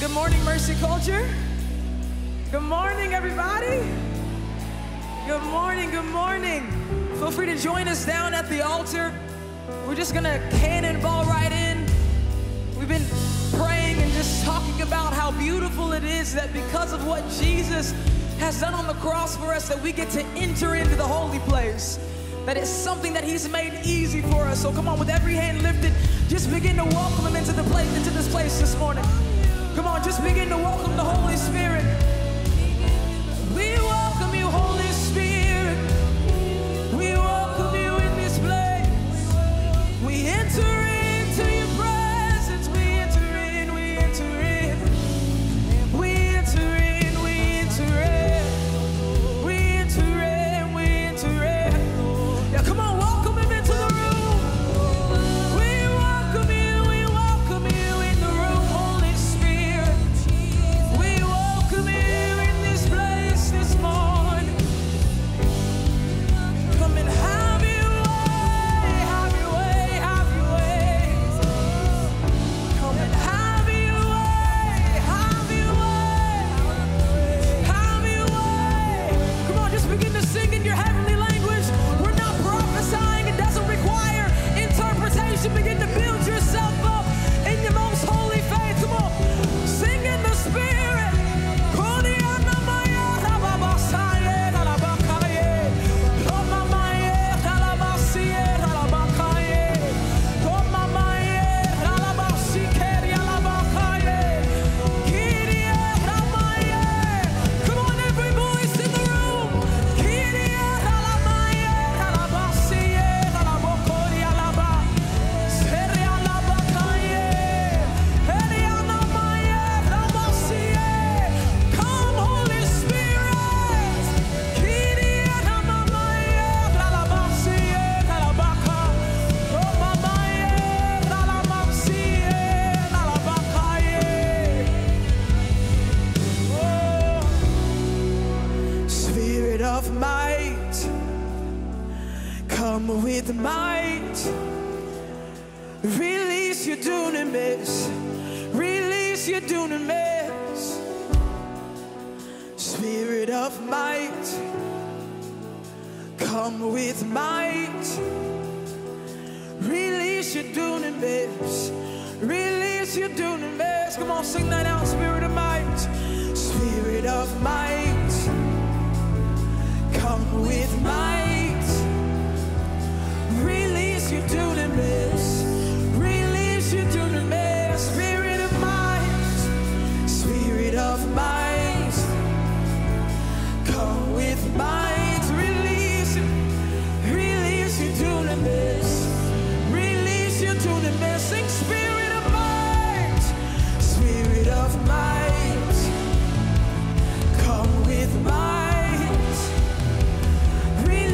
Good morning, Mercy Culture. Good morning, everybody. Good morning, good morning. Feel free to join us down at the altar. We're just gonna cannonball right in. We've been praying and just talking about how beautiful it is that because of what Jesus has done on the cross for us, that we get to enter into the holy place. That it's something that he's made easy for us. So come on, with every hand lifted, just begin to welcome him into the place, into this place this morning. Come on, just begin to welcome the Holy Spirit. We welcome you, Holy Spirit. We welcome you in this place. We enter into your presence. We enter in, we enter in. We enter in, we enter in. We enter in, we enter in. Now come on, welcome him into the room. We welcome you in the room, Holy Spirit. We welcome you in this place this morning. Come and have your way, have your way, have your way. Come and have your way, have your way, have your way. Come on, just begin to sing in your heavenly language. We're not prophesying, it doesn't require interpretation. Begin to build yourself up in your most holy faith. Come on, sing in the Spirit. Come on, every voice in the room. Come, Holy Spirit. Spirit of might, come with might. Release your dunamis. Release your dunamis. Spirit of might, come with might. Release your dunamis. Release your dunamis. Come on, sing that out, Spirit of might. Spirit of might, come with might. Release your dunamis. Release your dunamis. Spirit of might, Spirit of might, come with might. Release it. Release your dunamis. Release your dunamis. Sing Spirit of might, Spirit of might, come with might. Release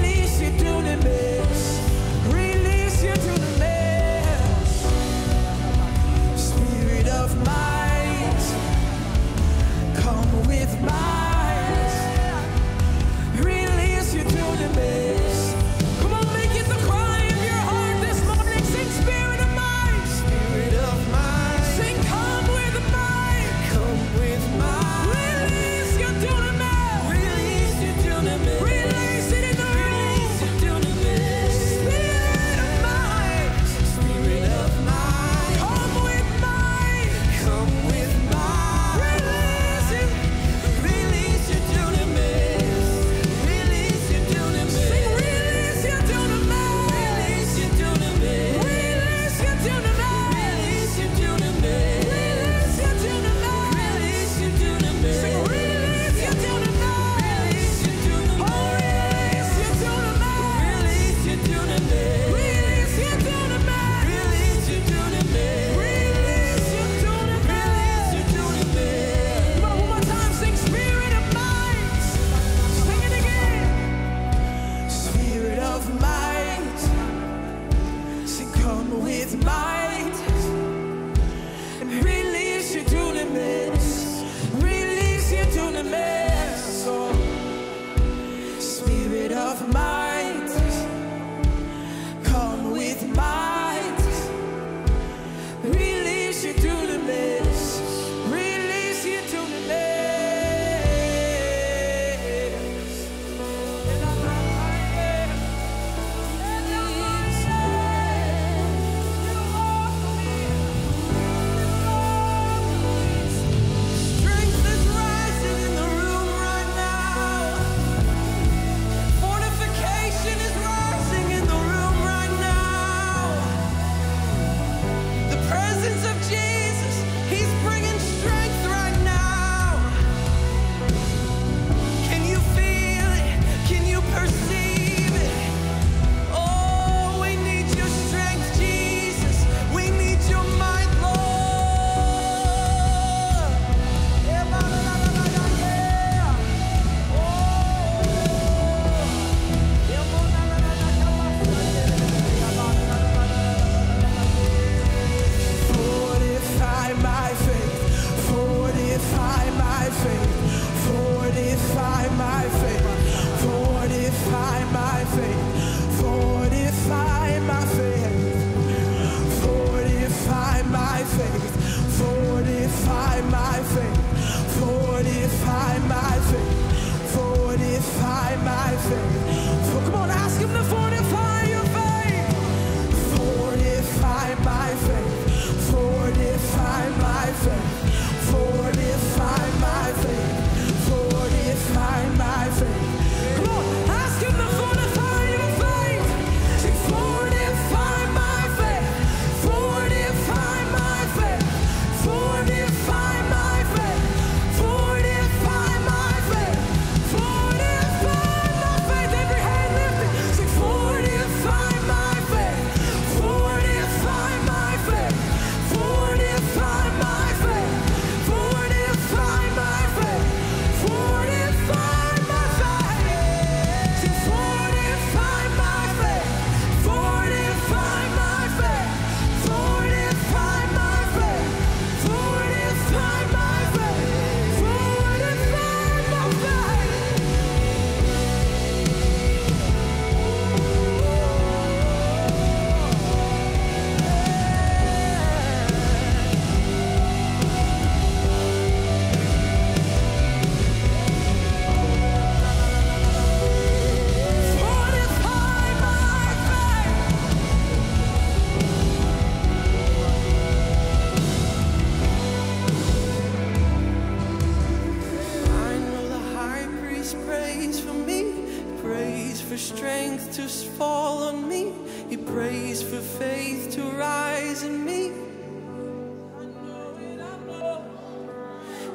prays for faith to rise in me.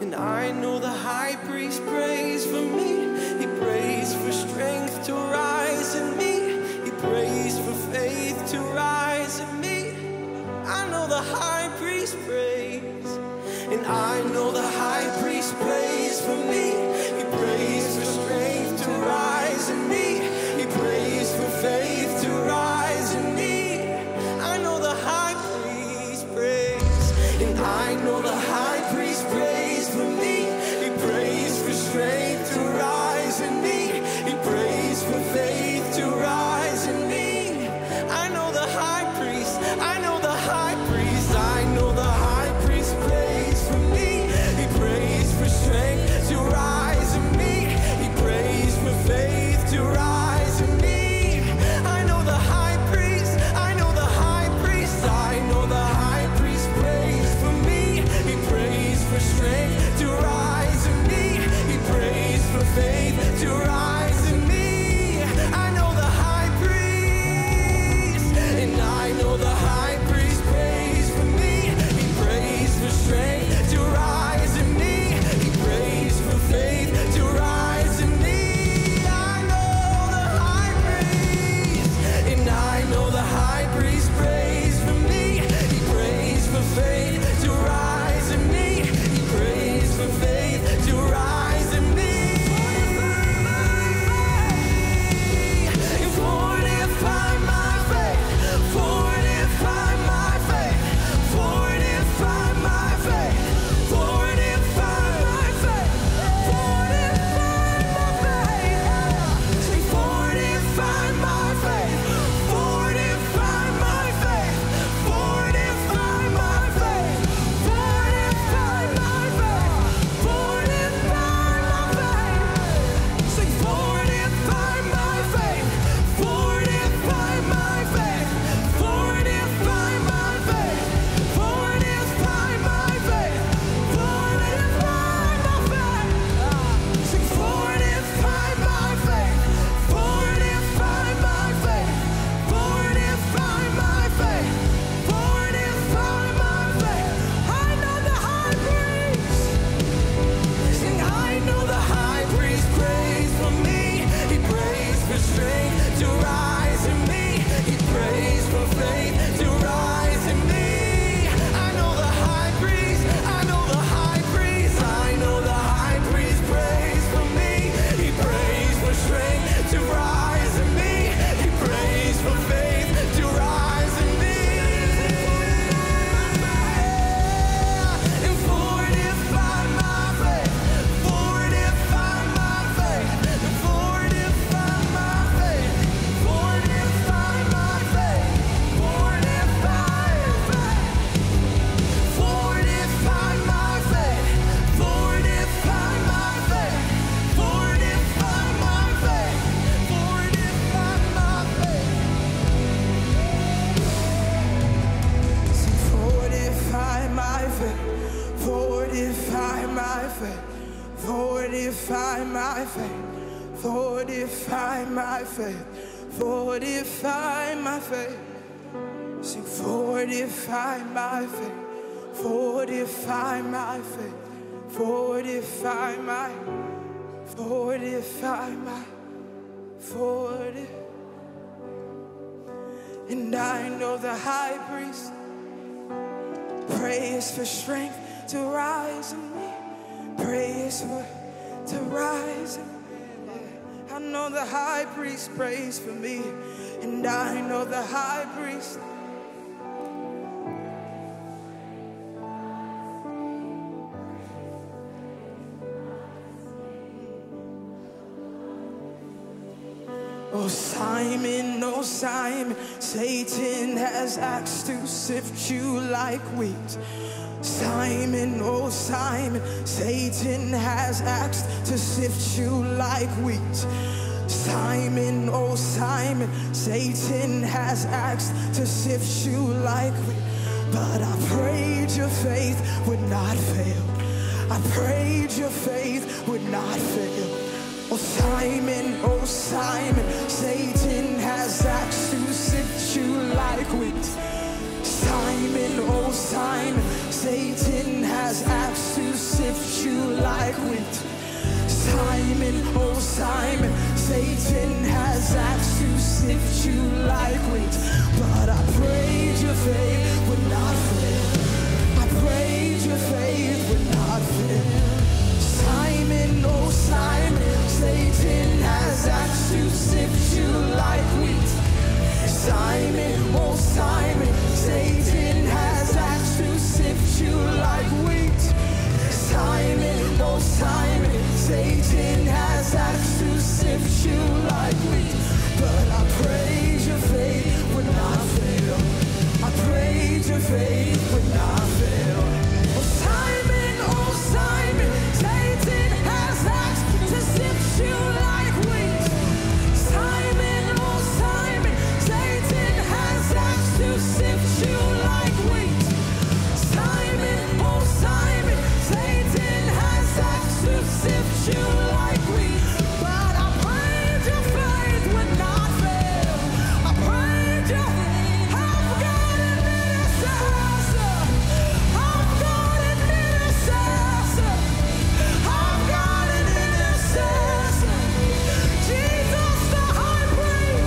And I know the high priest prays for me. He prays for strength to rise in me. He prays for faith to rise in me. I know the high priest prays. And I know the high priest prays for me. He prays for strength to rise in me. He prays for faith to rise in me. I know the high priest prays. And I know the high priest prays for me. He prays for strength to rise in me. He prays for faith to rise in me. I know the high priest. I know the high priest. I know the high priest prays for me. He prays for strength to rise in me. He prays for faith to rise in me. I know the high priest. I know the high priest. I know the high priest prays for me. He prays for strength to rise in me. He prays for faith to rise in me. I know the high priest. And I know the high priest prays for me. He prays for strength to rise in me. He prays for faith to rise in me. I know the high priest. And I know the high priest prays for me. He prays for faith to rise in me. He prays for faith to rise in me. Fortify my faith. Fortify my faith. Fortify my faith. Fortify my faith. Fortify my faith. Fortify my faith. Fortify my faith. Fortify my faith. Fortify my faith. Fortify my faith. Say, fortify my faith. Fortify my faith. Fortify my faith. Fortify my faith. Fortify my faith. Say, fortify my faith. Fortify my faith. Fortify my faith. Fortify my faith. I know the high priest. Sing, I know the high priest prays for me. He prays for strength to rise in me. He prays for faith to rise in me. I know the high priest. I know the high priest. I know the high priest prays for me. He prays for strength to rise in me. He prays for faith to rise in me. And fortify my faith. Fortify my faith. And fortify my faith. Fortify my faith. Fortify faith. Fortify my faith. Fortify my faith. Fortify my faith. Fortify my faith. So fortify my faith. Fortify my faith. Fortify my faith. Fortify my faith. Fortify my faith. See, fortify my faith, fortify my faith, fortify my, And I know the high priest prays for strength to rise in me, prays for to rise in me. I know the high priest prays for me, and I know the high priest. Oh Simon, oh Simon, Satan has asked to sift you like wheat. Simon, oh Simon, Satan has asked to sift you like wheat. Simon, oh Simon, Satan has asked to sift you like wheat. But I prayed your faith would not fail. I prayed your faith would not fail. Oh Simon, Satan has asked to sift you quit. Simon, oh Simon, Satan has asked to sift you like wheat. Simon, oh Simon, Satan has asked to sift you like wheat. But I prayed your faith would not fail. I prayed your faith would not fail. Simon, oh Simon, Satan has asked to sift you like wheat. Simon, oh Simon, Satan has asked to sift you like wheat. Simon, oh Simon, Satan has asked to sift you like wheat. But I prayed your faith would not fail. I prayed your faith would not fail. Oh Simon, oh Simon, Satan has asked to sift you like wheat. Simon, oh Simon, Satan has asked to sift you like wheat. Simon, oh Simon, Satan has asked to sift you like wheat. But I prayed your faith would not fail. I prayed your faith.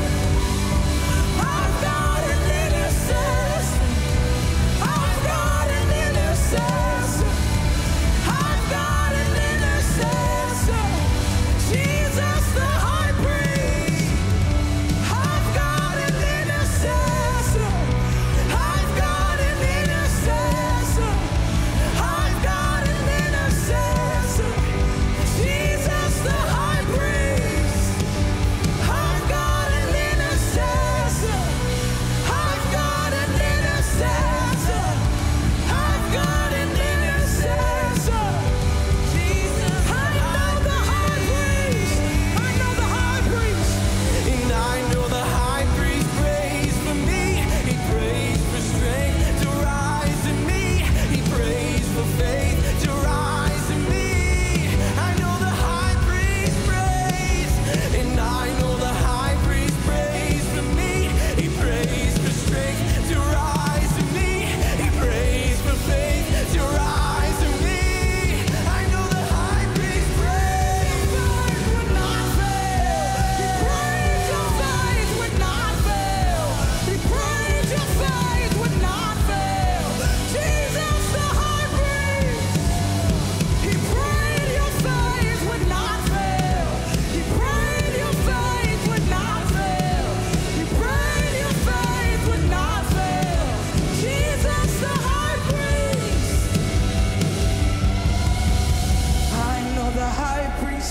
I've got an intercessor. I've got an intercessor. I've got an intercessor. Jesus the high priest. I've got an intercessor. I've got an intercessor. I've got an intercessor. Jesus the high priest. I've got an intercessor. I've got an intercessor. I've got an intercessor. Jesus the high priest. I've got an intercessor. I've got an intercessor. I've got an intercessor. Jesus, I know the high priest. I know the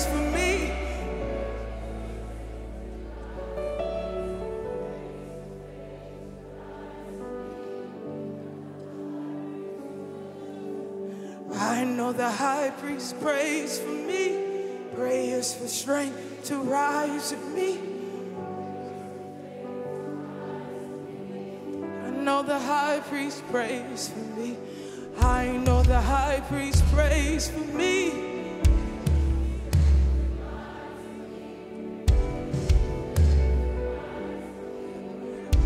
high priest. And I know the high priest prays for me. He prays for strength to rise in me. He prays for faith to rise in me. I know the high priest prays. And I know the high priest prays for me. He prays for strength to rise in me. He prays for faith to rise in me.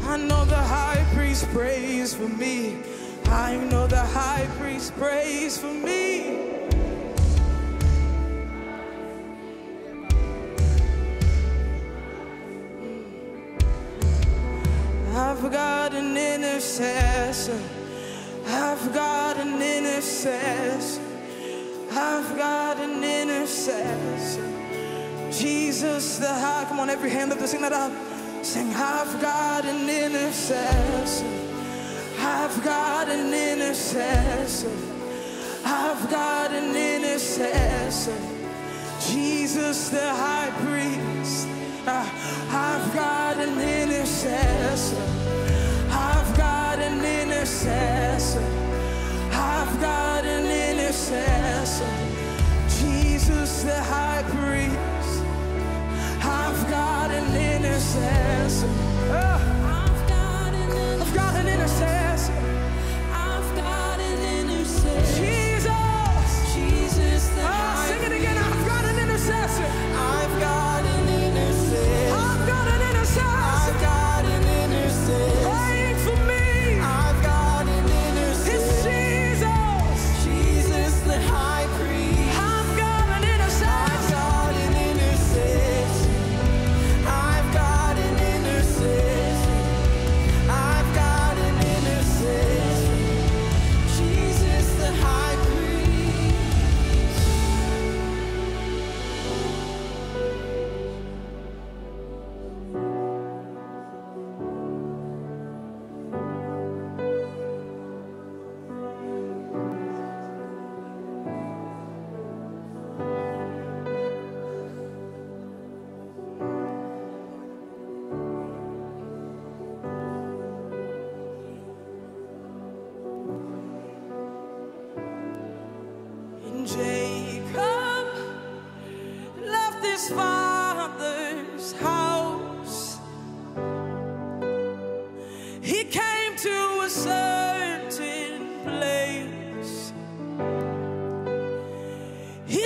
I know the high priest prays. Faith would not fail. He prays your faith would not fail. He prays your faith would not fail. Jesus the high priest. He prayed your faith would not fail. He prayed your faith would not fail. He prayed your faith would not fail. Jesus the high priest. I know the high priest prays for me. I know the high priest prays for me. Prayers for strength to rise in me. I know the high priest prays for me. I know the high priest prays for me. I know the high priest prays for me. I know the high priest prays for me. I've got an intercessor. I've got an intercessor. I've got an intercessor. Jesus the high. Come on, every hand up to sing that up. Sing, I've got an intercessor. I've got an intercessor. I've got an intercessor. Jesus the high priest. I've got an intercessor. I've got an intercessor. I've got an intercessor. Jesus the high priest. I've got an intercessor. I've got an intercessor. I've got an intercessor. Jesus. Jesus the high priest. Sing it again. I've got an intercessor. I've got an intercessor. I've got an intercessor. I've got an intercessor.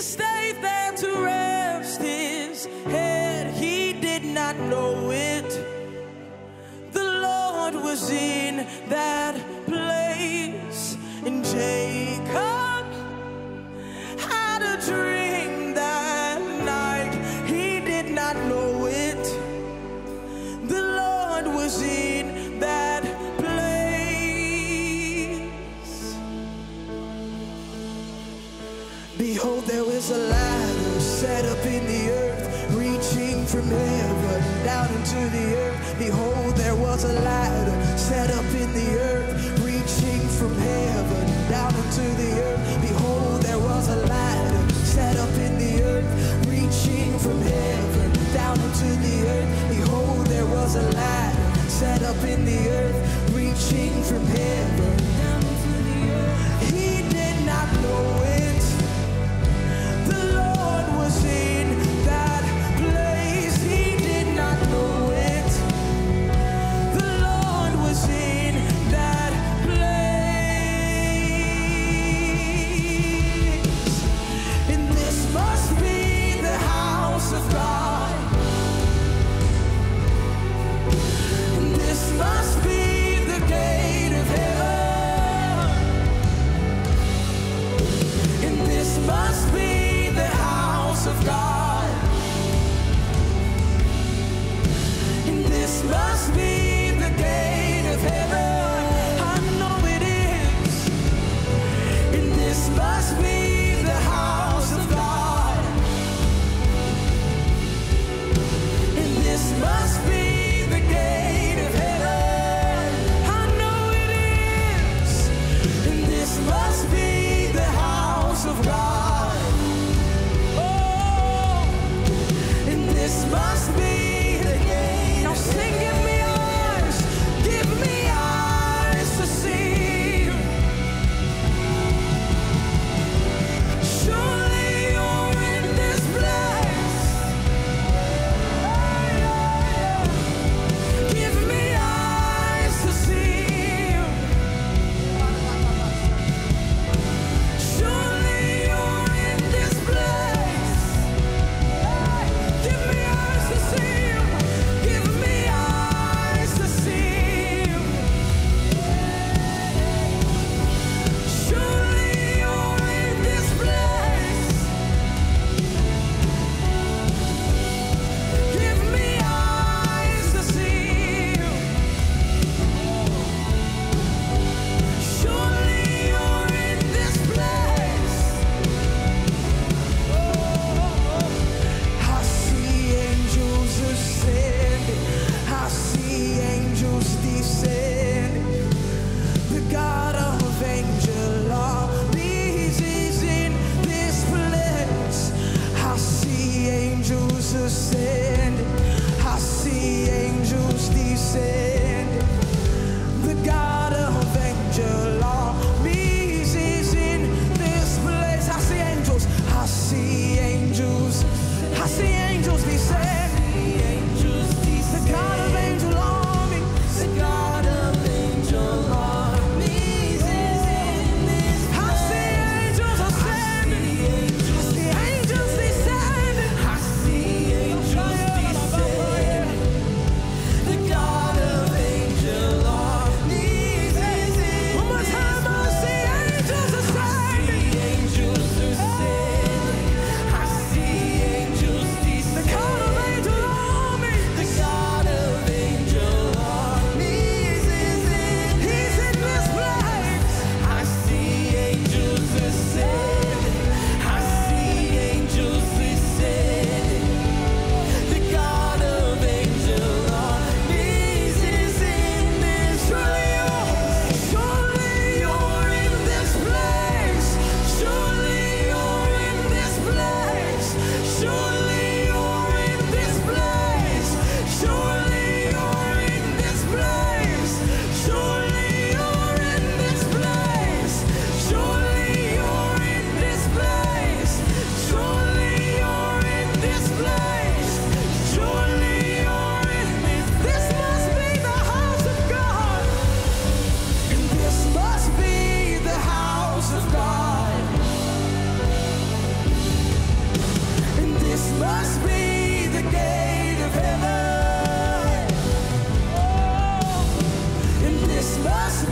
safe than to rest his head. He did not know it. The Lord was in that place, and Jacob had a dream that night. He did not know it. The Lord was in that place. Behold, there was a ladder set up in the earth, reaching from heaven down into the earth. Behold, there was a ladder set up in the earth, reaching from heaven down into the earth. Behold, there was a ladder set up in the earth, reaching from heaven down into the earth. Behold, there was a ladder set up in the earth, reaching from heaven down into the earth. He did not know it. The Lord was in that place. He did not know it. The Lord was in that place. And this must be the house of God. And this must be the gate of heaven. And this must be the house of God.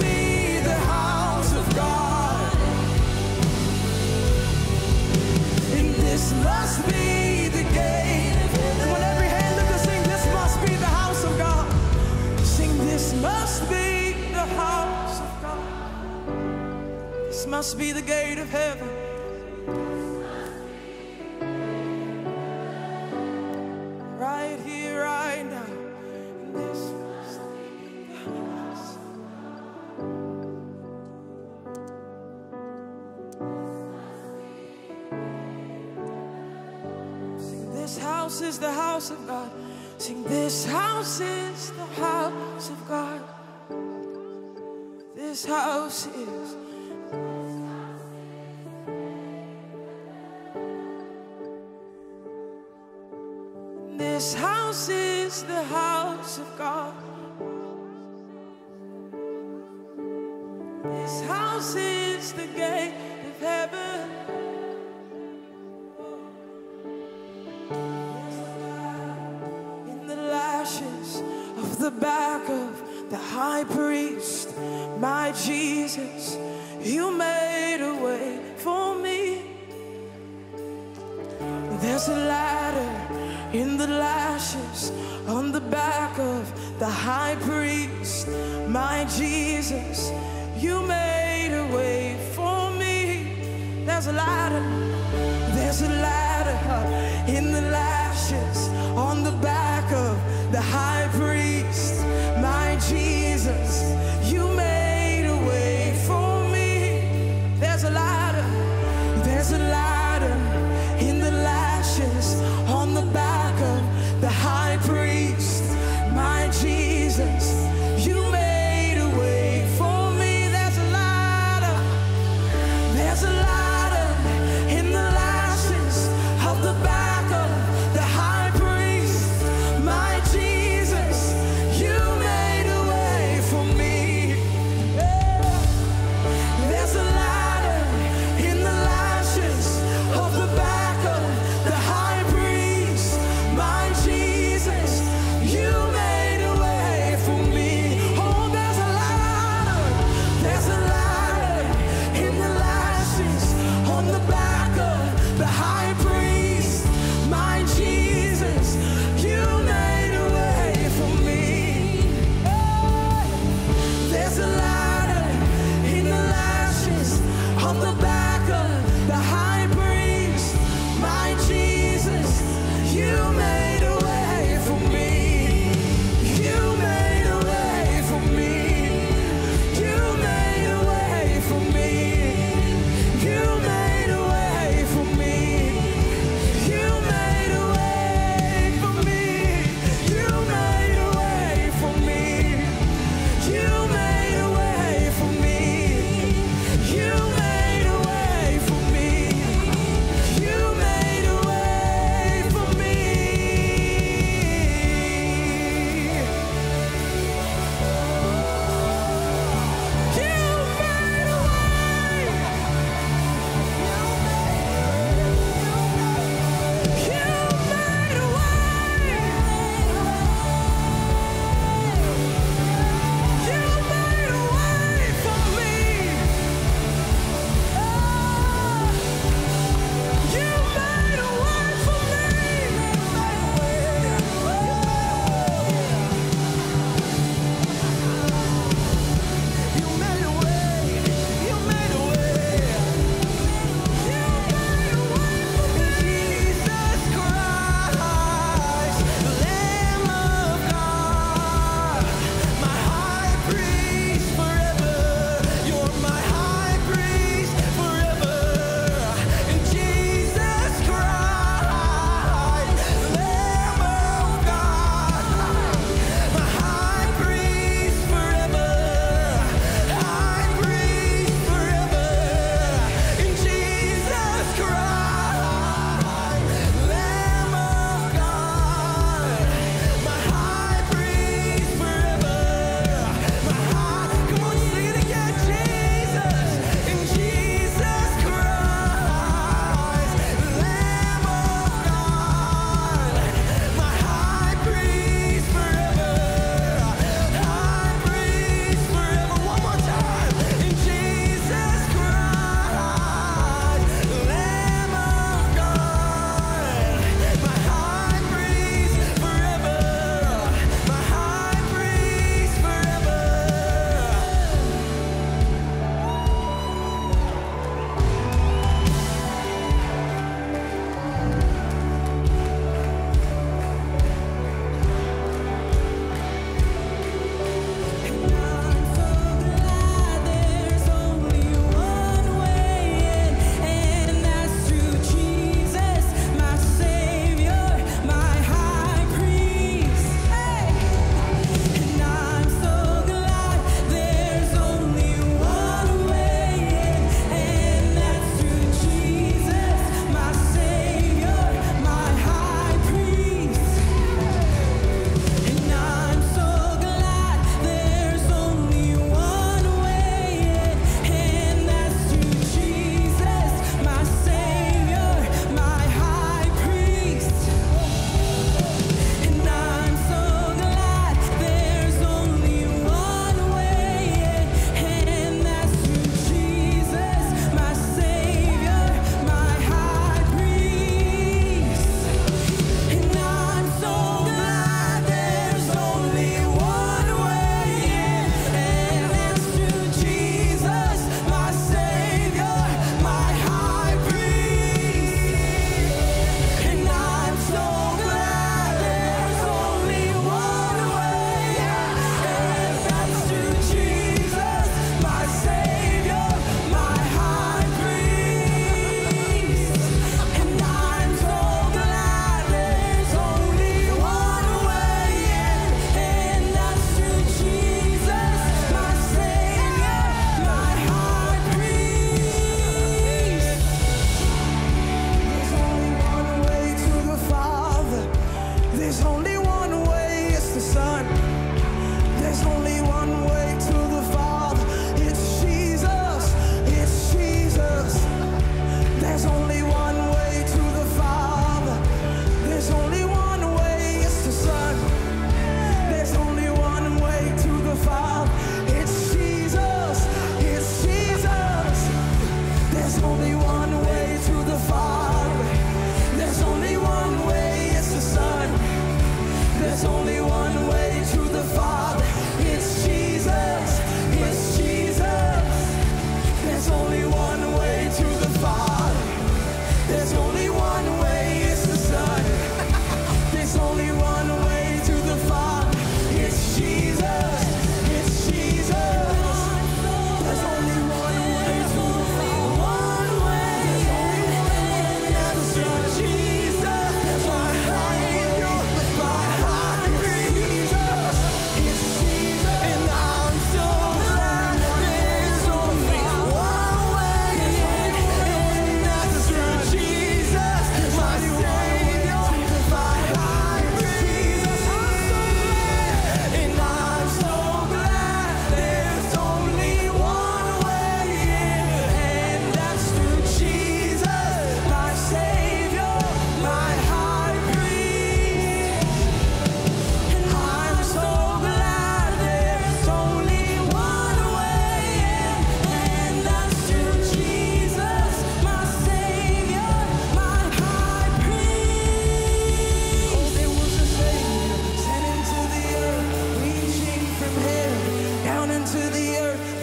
be the house of God. And this must be the gate. And with every hand up, sing, this must be the house of God. Sing, this must be the house of God. This must be the gate of heaven. Right here, right now. And this must be the house of God. Sing, this house is the house of God. Sing, this house is the house of God. This house is. This house is the house of God. This house is the gate of heaven. In the lashes of the back of the high priest, my Jesus, you made a way for me. There's a ladder in the lashes on the back of the high priest, my Jesus, you made a way for me. There's a ladder in the lashes on the back of the high priest, my Jesus, you made a way for me. There's a ladder in the lashes on the back. The high priest, my Jesus, you made a way for me. There's a ladder in the lashes of the back of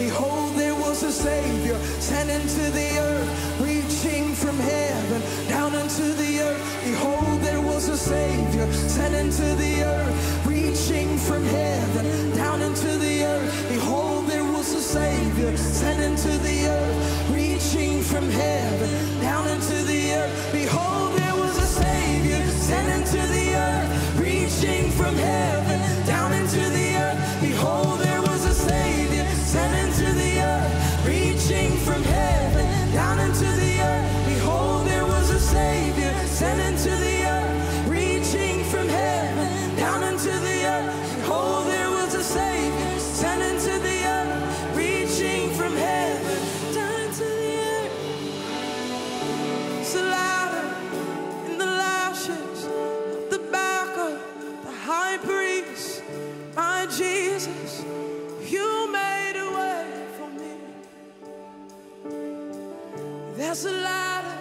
Behold, there was a Savior sent into the earth, reaching from heaven down into the earth. Behold, there was a Savior sent into the earth, reaching from heaven down into the earth. Behold, there was a Savior sent into the earth, reaching from heaven down into the earth. Behold, there was a Savior sent into the earth, reaching from heaven down into the earth. Behold, there was a Savior sent into the earth, reaching from heaven down into the earth. Behold, there was a Savior sent into the earth, reaching from heaven down into the earth. Behold, there was a Savior sent into the earth, reaching from heaven down into the earth. It's louder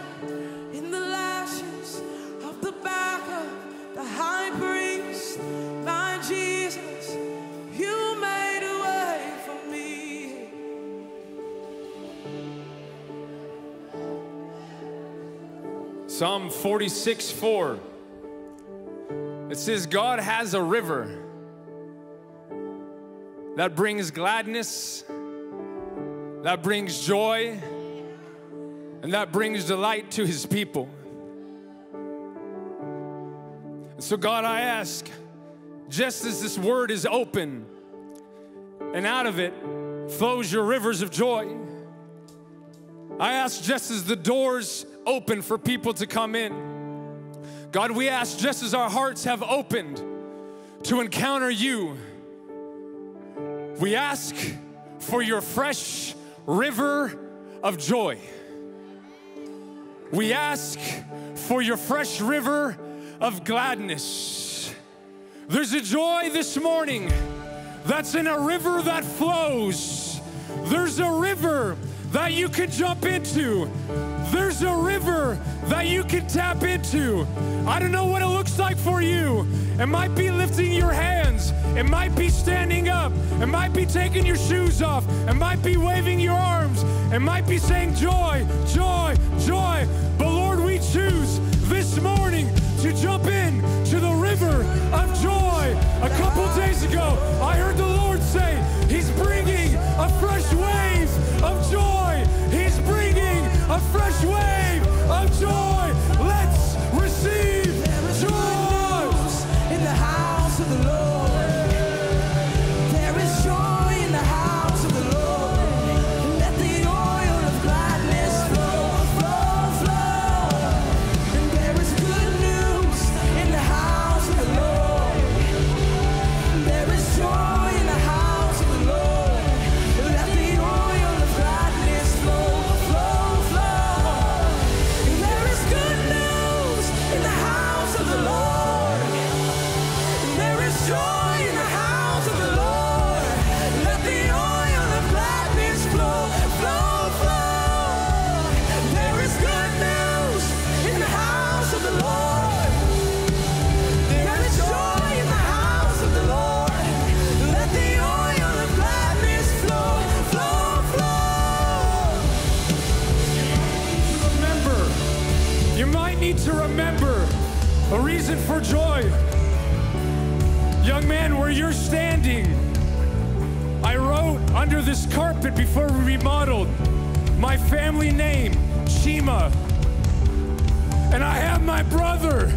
in the lashes of the back of the high priest, my Jesus. You made a way for me. There's a ladder in the lashes of the back of the high priest, my Jesus. You made a way for me. Psalm 46:4. It says, God has a river that brings gladness, that brings joy, and that brings delight to His people. And so God, I ask, just as this word is open, and out of it flows your rivers of joy, I ask just as the doors open for people to come in, God, we ask just as our hearts have opened to encounter you, we ask for your fresh river of joy. We ask for your fresh river of gladness. There's a joy this morning that's in a river that flows. There's a river that you could jump into. There's a river that you can tap into. I don't know what it looks like for you. It might be lifting your hands. It might be standing up. It might be taking your shoes off. It might be waving your arms. It might be saying joy, joy, joy. But Lord, we choose this morning to jump in to the river of joy. A couple days ago, I heard the Lord say, He's bringing a fresh wave of joy. He's bringing a fresh wave of joy. Let's receive joy in the house of the Lord. To remember a reason for joy. Young man, where you're standing, I wrote under this carpet before we remodeled my family name, Shima. And I have my brother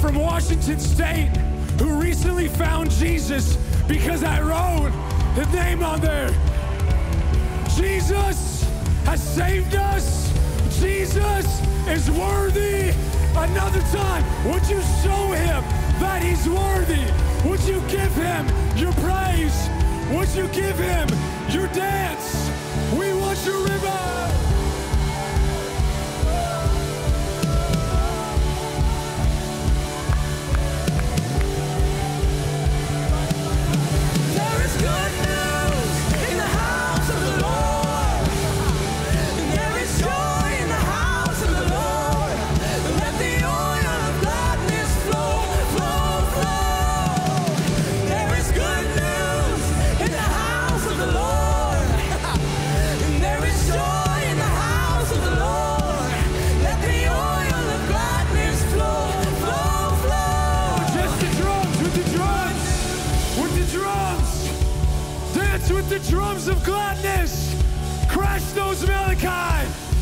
from Washington State who recently found Jesus because I wrote his name on there. Jesus has saved us. Jesus is worthy. Another time, would you show Him that He's worthy? Would you give Him your praise? Would you give Him your dance? We want your river. the drums of gladness. Crash those Malachi.